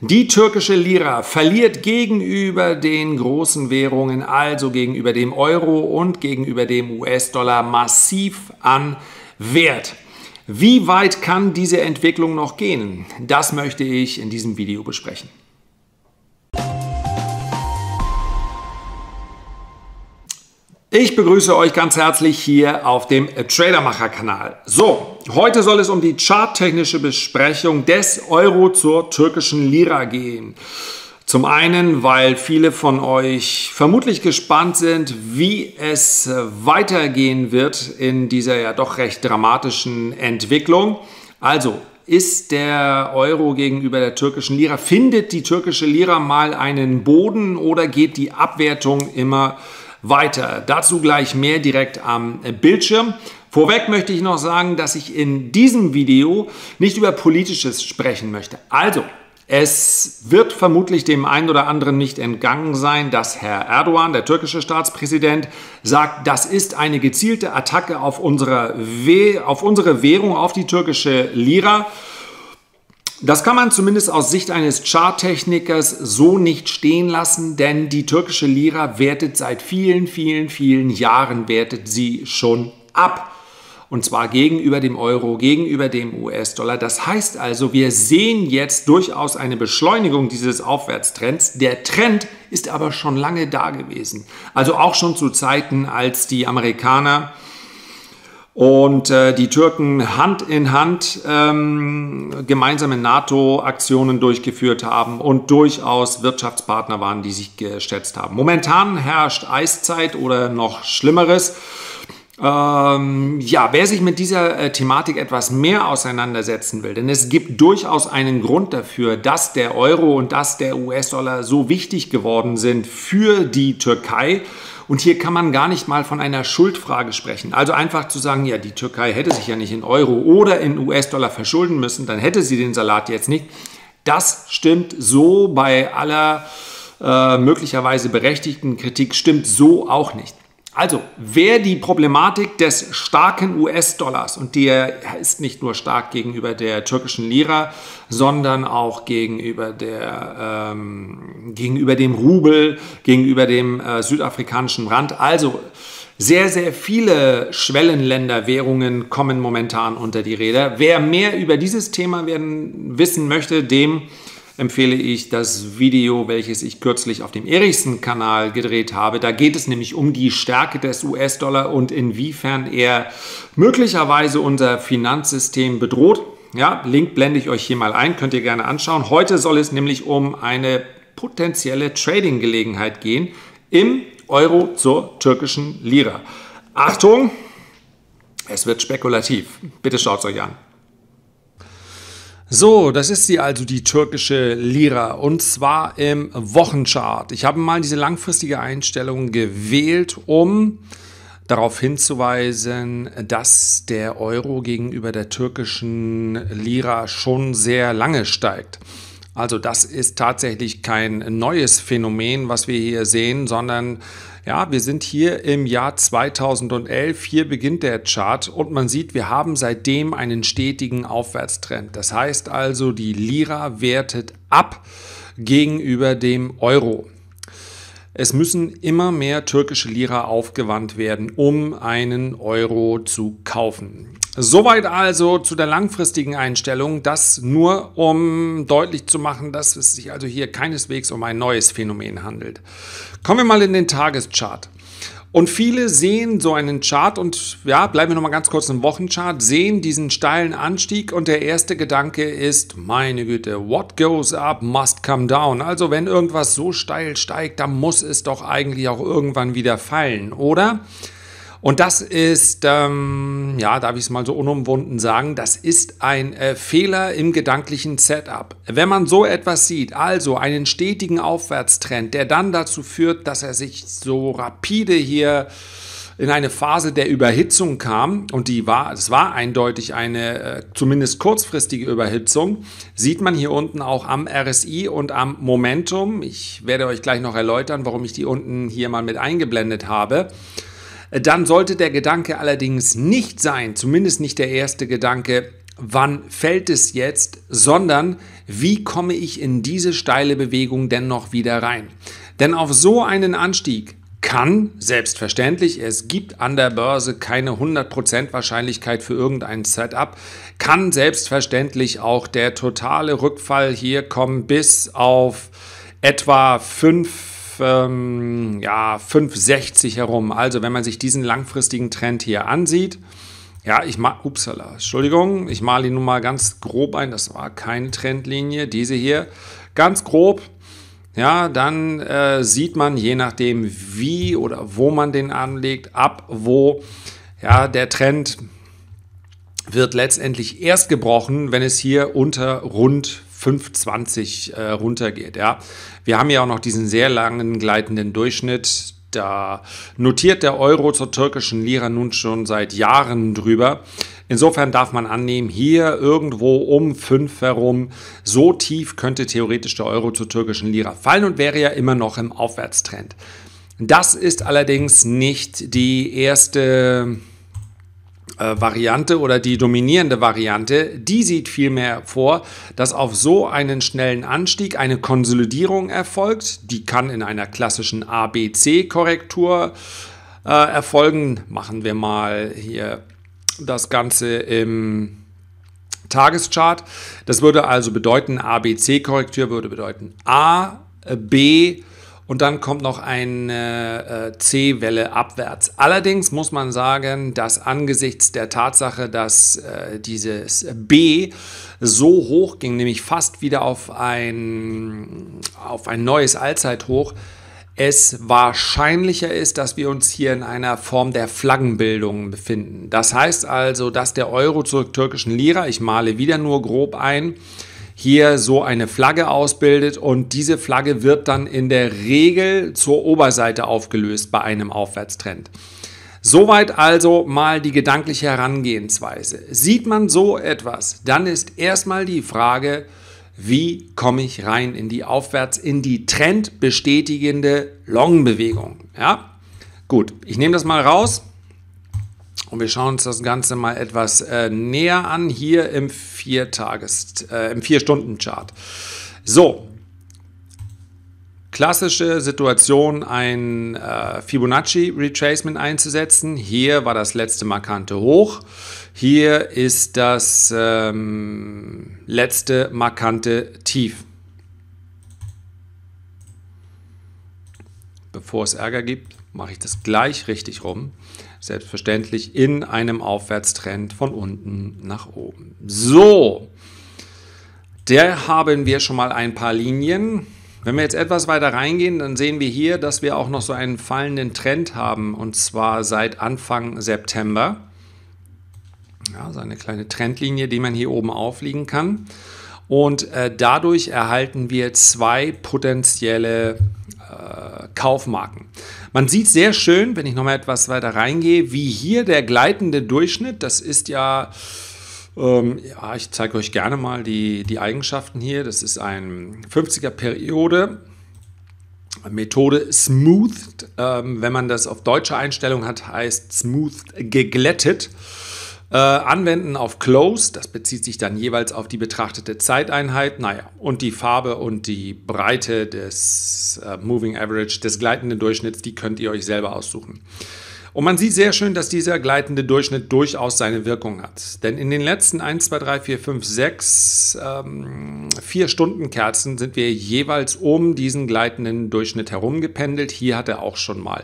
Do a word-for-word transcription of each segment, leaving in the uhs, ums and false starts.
Die türkische Lira verliert gegenüber den großen Währungen, also gegenüber dem Euro und gegenüber dem U S-Dollar, massiv an Wert. Wie weit kann diese Entwicklung noch gehen? Das möchte ich in diesem Video besprechen. Ich begrüße euch ganz herzlich hier auf dem Tradermacher-Kanal. So, heute soll es um die charttechnische Besprechung des Euro zur türkischen Lira gehen. Zum einen, weil viele von euch vermutlich gespannt sind, wie es weitergehen wird in dieser ja doch recht dramatischen Entwicklung. Also, ist der Euro gegenüber der türkischen Lira, findet die türkische Lira mal einen Boden oder geht die Abwertung immer weiter? Dazu gleich mehr direkt am Bildschirm. Vorweg möchte ich noch sagen, dass ich in diesem Video nicht über Politisches sprechen möchte. Also, es wird vermutlich dem einen oder anderen nicht entgangen sein, dass Herr Erdogan, der türkische Staatspräsident, sagt, das ist eine gezielte Attacke auf unsere, We- auf unsere Währung, auf die türkische Lira. Das kann man zumindest aus Sicht eines Charttechnikers so nicht stehen lassen, denn die türkische Lira wertet seit vielen, vielen, vielen Jahren, wertet sie schon ab. Und zwar gegenüber dem Euro, gegenüber dem U S-Dollar. Das heißt also, wir sehen jetzt durchaus eine Beschleunigung dieses Aufwärtstrends. Der Trend ist aber schon lange da gewesen. Also auch schon zu Zeiten, als die Amerikaner und äh, die Türken Hand in Hand ähm, gemeinsame NATO-Aktionen durchgeführt haben und durchaus Wirtschaftspartner waren, die sich geschätzt haben. Momentan herrscht Eiszeit oder noch Schlimmeres. Ähm, ja, wer sich mit dieser äh, Thematik etwas mehr auseinandersetzen will, denn es gibt durchaus einen Grund dafür, dass der Euro und dass der U S-Dollar so wichtig geworden sind für die Türkei. Und hier kann man gar nicht mal von einer Schuldfrage sprechen. Also einfach zu sagen, ja, die Türkei hätte sich ja nicht in Euro oder in U S-Dollar verschulden müssen, dann hätte sie den Salat jetzt nicht. Das stimmt so bei aller äh, möglicherweise berechtigten Kritik, stimmt so auch nicht. Also, wer die Problematik des starken U S-Dollars, und der ist nicht nur stark gegenüber der türkischen Lira, sondern auch gegenüber, der, ähm, gegenüber dem Rubel, gegenüber dem äh, südafrikanischen Rand. Also, sehr, sehr viele Schwellenländerwährungen kommen momentan unter die Räder. Wer mehr über dieses Thema werden, wissen möchte, dem empfehle ich das Video, welches ich kürzlich auf dem Erichsen-Kanal gedreht habe. Da geht es nämlich um die Stärke des U S-Dollar und inwiefern er möglicherweise unser Finanzsystem bedroht. Ja, Link blende ich euch hier mal ein, könnt ihr gerne anschauen. Heute soll es nämlich um eine potenzielle Trading-Gelegenheit gehen im Euro zur türkischen Lira. Achtung, es wird spekulativ. Bitte schaut es euch an. So, das ist sie also, die türkische Lira, und zwar im Wochenchart. Ich habe mal diese langfristige Einstellung gewählt, um darauf hinzuweisen, dass der Euro gegenüber der türkischen Lira schon sehr lange steigt. Also das ist tatsächlich kein neues Phänomen, was wir hier sehen, sondern ja, wir sind hier im Jahr zweitausendelf, hier beginnt der Chart und man sieht, wir haben seitdem einen stetigen Aufwärtstrend. Das heißt also, die Lira wertet ab gegenüber dem Euro. Es müssen immer mehr türkische Lira aufgewandt werden, um einen Euro zu kaufen. Soweit also zu der langfristigen Einstellung. Das nur, um deutlich zu machen, dass es sich also hier keineswegs um ein neues Phänomen handelt. Kommen wir mal in den Tageschart. Und viele sehen so einen Chart und ja, bleiben wir nochmal ganz kurz im Wochenchart, sehen diesen steilen Anstieg und der erste Gedanke ist, meine Güte, what goes up must come down. Also wenn irgendwas so steil steigt, dann muss es doch eigentlich auch irgendwann wieder fallen, oder? Und das ist, ähm, ja, darf ich es mal so unumwunden sagen, das ist ein äh, Fehler im gedanklichen Setup. Wenn man so etwas sieht, also einen stetigen Aufwärtstrend, der dann dazu führt, dass er sich so rapide hier in eine Phase der Überhitzung kam, und die war, es war eindeutig eine äh, zumindest kurzfristige Überhitzung, sieht man hier unten auch am R S I und am Momentum. Ich werde euch gleich noch erläutern, warum ich die unten hier mal mit eingeblendet habe. Dann sollte der Gedanke allerdings nicht sein, zumindest nicht der erste Gedanke, wann fällt es jetzt, sondern wie komme ich in diese steile Bewegung denn noch wieder rein? Denn auf so einen Anstieg kann, selbstverständlich, es gibt an der Börse keine hundert Prozent Wahrscheinlichkeit für irgendein Setup, kann selbstverständlich auch der totale Rückfall hier kommen bis auf etwa fünf, ähm, ja, fünf Komma sechzig herum. Also wenn man sich diesen langfristigen Trend hier ansieht, ja, ich mal, upsala, Entschuldigung, ich male ihn nun mal ganz grob ein, das war keine Trendlinie, diese hier, ganz grob, ja, dann äh, sieht man, je nachdem wie oder wo man den anlegt, ab wo, ja, der Trend wird letztendlich erst gebrochen, wenn es hier unter rund fünf Komma zwanzig äh, runtergeht, ja. Wir haben ja auch noch diesen sehr langen gleitenden Durchschnitt. Da notiert der Euro zur türkischen Lira nun schon seit Jahren drüber. Insofern darf man annehmen, hier irgendwo um fünf herum, so tief könnte theoretisch der Euro zur türkischen Lira fallen und wäre ja immer noch im Aufwärtstrend. Das ist allerdings nicht die erste äh, Variante oder die dominierende Variante. Die sieht vielmehr vor, dass auf so einen schnellen Anstieg eine Konsolidierung erfolgt. Die kann in einer klassischen A B C-Korrektur äh, erfolgen. Machen wir mal hier das Ganze im Tageschart. Das würde also bedeuten, A B C-Korrektur würde bedeuten A, B und dann kommt noch eine C-Welle abwärts. Allerdings muss man sagen, dass angesichts der Tatsache, dass äh, dieses B so hoch ging, nämlich fast wieder auf ein, auf ein neues Allzeithoch, es wahrscheinlicher ist, dass wir uns hier in einer Form der Flaggenbildung befinden. Das heißt also, dass der Euro zur türkischen Lira, ich male wieder nur grob ein, hier so eine Flagge ausbildet und diese Flagge wird dann in der Regel zur Oberseite aufgelöst bei einem Aufwärtstrend. Soweit also mal die gedankliche Herangehensweise. Sieht man so etwas, dann ist erstmal die Frage, wie komme ich rein in die Aufwärts, in die trendbestätigende Long-Bewegung? Ja, gut, ich nehme das mal raus und wir schauen uns das Ganze mal etwas äh, näher an, hier im Vier-Tages-, äh, im Vier-Stunden-Chart. So, klassische Situation, ein äh, Fibonacci-Retracement einzusetzen. Hier war das letzte markante Hoch. Hier ist das ähm, letzte markante Tief. Bevor es Ärger gibt, mache ich das gleich richtig rum. Selbstverständlich in einem Aufwärtstrend von unten nach oben. So, da haben wir schon mal ein paar Linien. Wenn wir jetzt etwas weiter reingehen, dann sehen wir hier, dass wir auch noch so einen fallenden Trend haben, und zwar seit Anfang September. Ja, so eine kleine Trendlinie, die man hier oben auflegen kann. Und äh, dadurch erhalten wir zwei potenzielle äh, Kaufmarken. Man sieht sehr schön, wenn ich nochmal etwas weiter reingehe, wie hier der gleitende Durchschnitt, das ist ja, ähm, ja ich zeige euch gerne mal die, die Eigenschaften hier. Das ist eine fünfziger-Periode. Methode smoothed. Ähm, wenn man das auf deutsche Einstellung hat, heißt smoothed geglättet. Äh, anwenden auf Close, das bezieht sich dann jeweils auf die betrachtete Zeiteinheit, naja, und die Farbe und die Breite des äh, Moving Average, des gleitenden Durchschnitts, die könnt ihr euch selber aussuchen. Und man sieht sehr schön, dass dieser gleitende Durchschnitt durchaus seine Wirkung hat. Denn in den letzten eins, zwei, drei, vier, fünf, sechs, ähm, vier Stundenkerzen sind wir jeweils um diesen gleitenden Durchschnitt herumgependelt. Hier hat er auch schon mal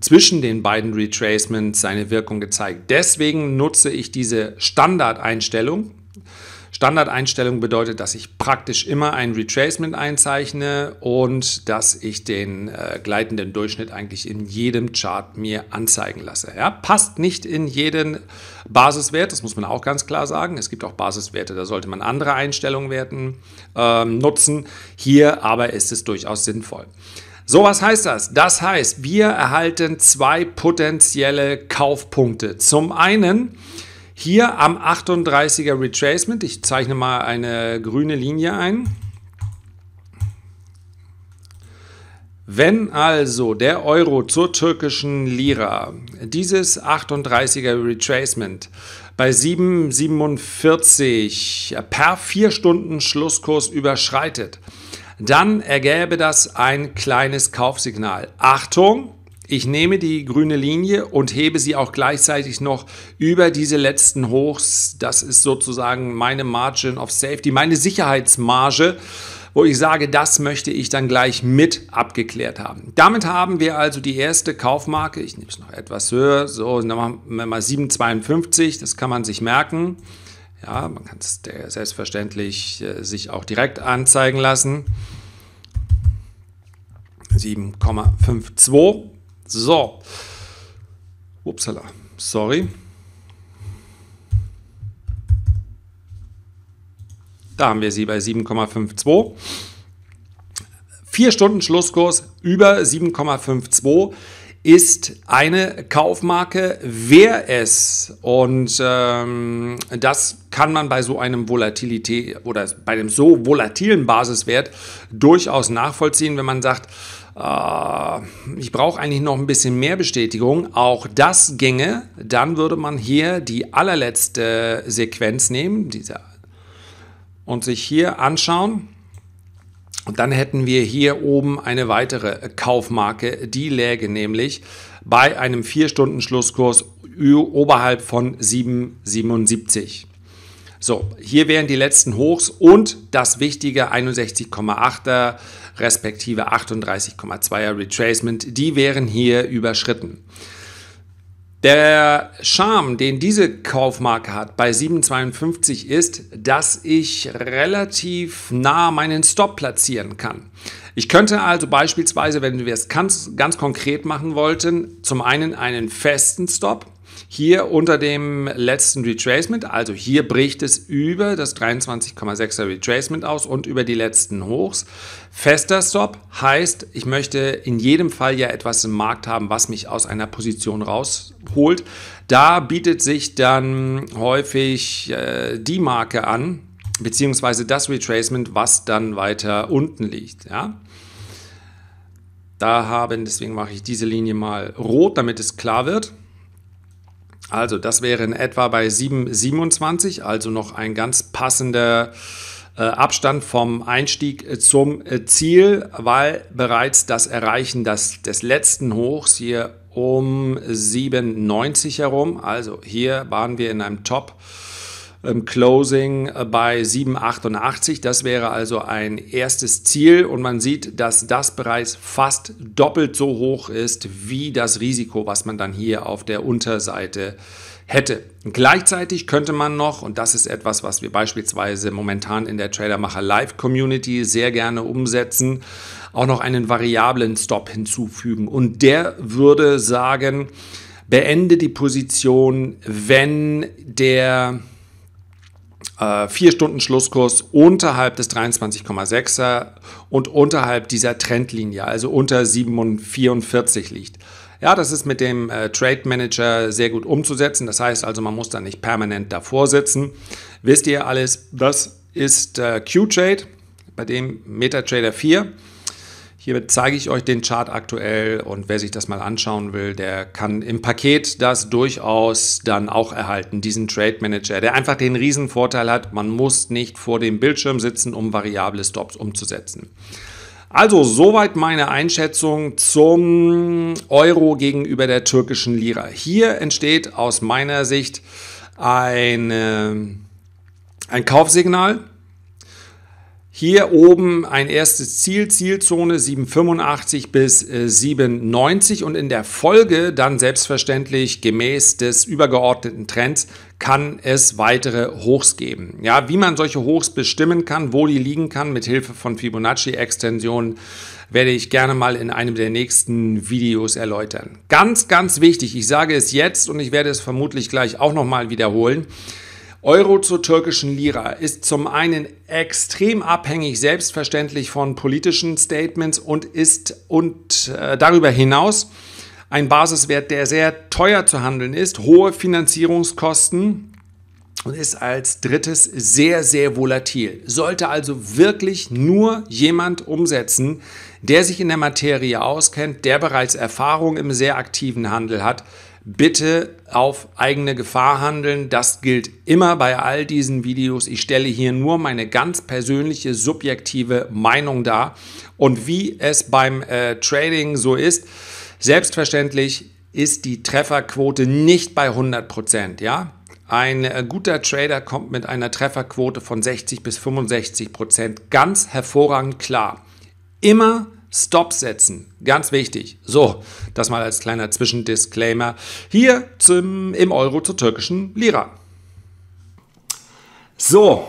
zwischen den beiden Retracements seine Wirkung gezeigt. Deswegen nutze ich diese Standardeinstellung. Standardeinstellung bedeutet, dass ich praktisch immer ein Retracement einzeichne und dass ich den äh, gleitenden Durchschnitt eigentlich in jedem Chart mir anzeigen lasse. Ja, passt nicht in jeden Basiswert, das muss man auch ganz klar sagen. Es gibt auch Basiswerte, da sollte man andere Einstellungen werten, ähm, nutzen. Hier aber ist es durchaus sinnvoll. So, was heißt das? Das heißt, wir erhalten zwei potenzielle Kaufpunkte. Zum einen hier am achtunddreißiger Retracement, ich zeichne mal eine grüne Linie ein, Wenn also der Euro zur türkischen Lira dieses achtunddreißiger Retracement bei sieben Komma siebenundvierzig per vier Stunden Schlusskurs überschreitet, dann ergäbe das ein kleines Kaufsignal. Achtung, ich nehme die grüne Linie und hebe sie auch gleichzeitig noch über diese letzten Hochs. Das ist sozusagen meine Margin of Safety, meine Sicherheitsmarge, wo ich sage, das möchte ich dann gleich mit abgeklärt haben. Damit haben wir also die erste Kaufmarke. Ich nehme es noch etwas höher, so, dann machen wir mal sieben Komma zweiundfünfzig, das kann man sich merken. Ja, man kann es selbstverständlich äh, sich auch direkt anzeigen lassen. sieben Komma zweiundfünfzig. So. Upsala, sorry. Da haben wir sie bei sieben Komma zweiundfünfzig. vier Stunden Schlusskurs über sieben Komma zweiundfünfzig ist eine Kaufmarke. Wer es, und ähm, das kann man bei so einem Volatilität oder bei einem so volatilen Basiswert durchaus nachvollziehen, wenn man sagt, ich brauche eigentlich noch ein bisschen mehr Bestätigung, auch das ginge, dann würde man hier die allerletzte Sequenz nehmen, diese, und sich hier anschauen. Und dann hätten wir hier oben eine weitere Kaufmarke, die läge nämlich bei einem vier-Stunden-Schlusskurs oberhalb von sieben Komma siebenundsiebzig. So, hier wären die letzten Hochs und das wichtige einundsechzig Komma achter respektive achtunddreißig Komma zweier Retracement, die wären hier überschritten. Der Charme, den diese Kaufmarke hat bei sieben Komma zweiundfünfzig ist, dass ich relativ nah meinen Stop platzieren kann. Ich könnte also beispielsweise, wenn wir es ganz, ganz konkret machen wollten, zum einen einen festen Stop hier unter dem letzten Retracement, also hier bricht es über das dreiundzwanzig Komma sechser Retracement aus und über die letzten Hochs. Fester Stop heißt, ich möchte in jedem Fall ja etwas im Markt haben, was mich aus einer Position rausholt. Da bietet sich dann häufig äh, die Marke an, beziehungsweise das Retracement, was dann weiter unten liegt, ja. Da haben, deswegen mache ich diese Linie mal rot, damit es klar wird. Also das wäre in etwa bei sieben Komma siebenundzwanzig, also noch ein ganz passender äh, Abstand vom Einstieg zum äh, Ziel, weil bereits das Erreichen das, des letzten Hochs hier um sieben Komma neunzig herum, also hier waren wir in einem Top im Closing bei sieben Komma achtundachtzig, das wäre also ein erstes Ziel und man sieht, dass das bereits fast doppelt so hoch ist wie das Risiko, was man dann hier auf der Unterseite hätte. Gleichzeitig könnte man noch, und das ist etwas, was wir beispielsweise momentan in der Tradermacher Live Community sehr gerne umsetzen, auch noch einen variablen Stop hinzufügen und der würde sagen, beende die Position, wenn der vier-Stunden-Schlusskurs unterhalb des dreiundzwanzig Komma sechser und unterhalb dieser Trendlinie, also unter sieben Komma vierundvierzig liegt. Ja, das ist mit dem äh, Trade Manager sehr gut umzusetzen. Das heißt also, man muss da nicht permanent davor sitzen. Wisst ihr alles, das ist äh, QTrade, bei dem MetaTrader vier. Hier zeige ich euch den Chart aktuell und wer sich das mal anschauen will, der kann im Paket das durchaus dann auch erhalten, diesen Trade Manager, der einfach den riesen Vorteil hat, man muss nicht vor dem Bildschirm sitzen, um variable Stops umzusetzen. Also soweit meine Einschätzung zum Euro gegenüber der türkischen Lira. Hier entsteht aus meiner Sicht eine, ein Kaufsignal. Hier oben ein erstes Ziel, Zielzone sieben Komma fünfundachtzig bis sieben Komma neunzig und in der Folge dann selbstverständlich gemäß des übergeordneten Trends kann es weitere Hochs geben. Ja, wie man solche Hochs bestimmen kann, wo die liegen kann, mit Hilfe von Fibonacci-Extensionen, werde ich gerne mal in einem der nächsten Videos erläutern. Ganz, ganz wichtig, ich sage es jetzt und ich werde es vermutlich gleich auch nochmal wiederholen, Euro zur türkischen Lira ist zum einen extrem abhängig, selbstverständlich von politischen Statements und ist und äh, darüber hinaus ein Basiswert, der sehr teuer zu handeln ist, hohe Finanzierungskosten und ist als drittes sehr, sehr volatil. Sollte also wirklich nur jemand umsetzen, der sich in der Materie auskennt, der bereits Erfahrung im sehr aktiven Handel hat. Bitte auf eigene Gefahr handeln. Das gilt immer bei all diesen Videos. Ich stelle hier nur meine ganz persönliche, subjektive Meinung dar. Und wie es beim äh, Trading so ist, selbstverständlich ist die Trefferquote nicht bei hundert Prozent. Ja? Ein äh, guter Trader kommt mit einer Trefferquote von sechzig bis fünfundsechzig Prozent ganz hervorragend klar. Immer Stop setzen, ganz wichtig. So, das mal als kleiner Zwischendisclaimer hier zum, im Euro zur türkischen Lira. So,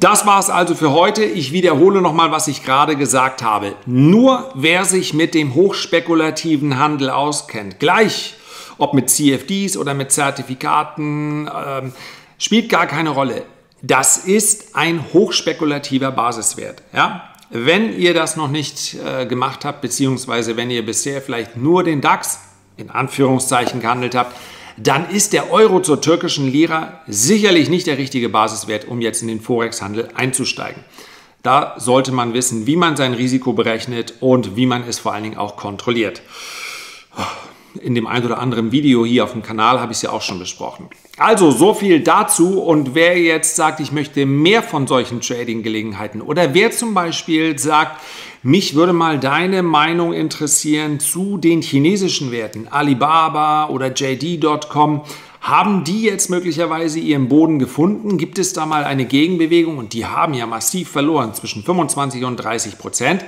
das war es also für heute. Ich wiederhole nochmal, was ich gerade gesagt habe. Nur wer sich mit dem hochspekulativen Handel auskennt, gleich ob mit C F Ds oder mit Zertifikaten, ähm, spielt gar keine Rolle. Das ist ein hochspekulativer Basiswert, ja? Wenn ihr das noch nicht äh, gemacht habt, beziehungsweise wenn ihr bisher vielleicht nur den DAX in Anführungszeichen gehandelt habt, dann ist der Euro zur türkischen Lira sicherlich nicht der richtige Basiswert, um jetzt in den Forex-Handel einzusteigen. Da sollte man wissen, wie man sein Risiko berechnet und wie man es vor allen Dingen auch kontrolliert. In dem ein oder anderen Video hier auf dem Kanal habe ich es ja auch schon besprochen. Also so viel dazu, und wer jetzt sagt, ich möchte mehr von solchen Trading-Gelegenheiten, oder wer zum Beispiel sagt, mich würde mal deine Meinung interessieren zu den chinesischen Werten, Alibaba oder J D Punkt com, haben die jetzt möglicherweise ihren Boden gefunden? Gibt es da mal eine Gegenbewegung? Und die haben ja massiv verloren, zwischen fünfundzwanzig und dreißig Prozent.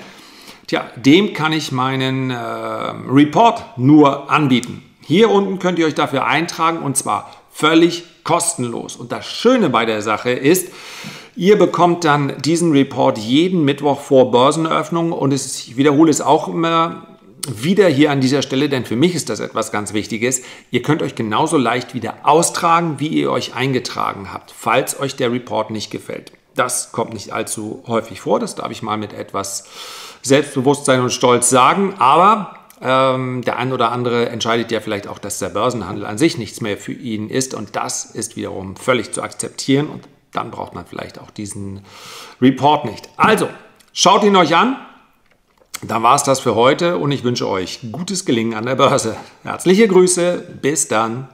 Tja, dem kann ich meinen äh, Report nur anbieten. Hier unten könnt ihr euch dafür eintragen, und zwar völlig kostenlos. Und das Schöne bei der Sache ist, ihr bekommt dann diesen Report jeden Mittwoch vor Börseneröffnung. Und es, ich wiederhole es auch immer wieder hier an dieser Stelle, denn für mich ist das etwas ganz Wichtiges. Ihr könnt euch genauso leicht wieder austragen, wie ihr euch eingetragen habt, falls euch der Report nicht gefällt. Das kommt nicht allzu häufig vor, das darf ich mal mit etwas Selbstbewusstsein und Stolz sagen, aber ähm, der ein oder andere entscheidet ja vielleicht auch, dass der Börsenhandel an sich nichts mehr für ihn ist, und das ist wiederum völlig zu akzeptieren, und dann braucht man vielleicht auch diesen Report nicht. Also, schaut ihn euch an, dann war es das für heute, und ich wünsche euch gutes Gelingen an der Börse. Herzliche Grüße, bis dann.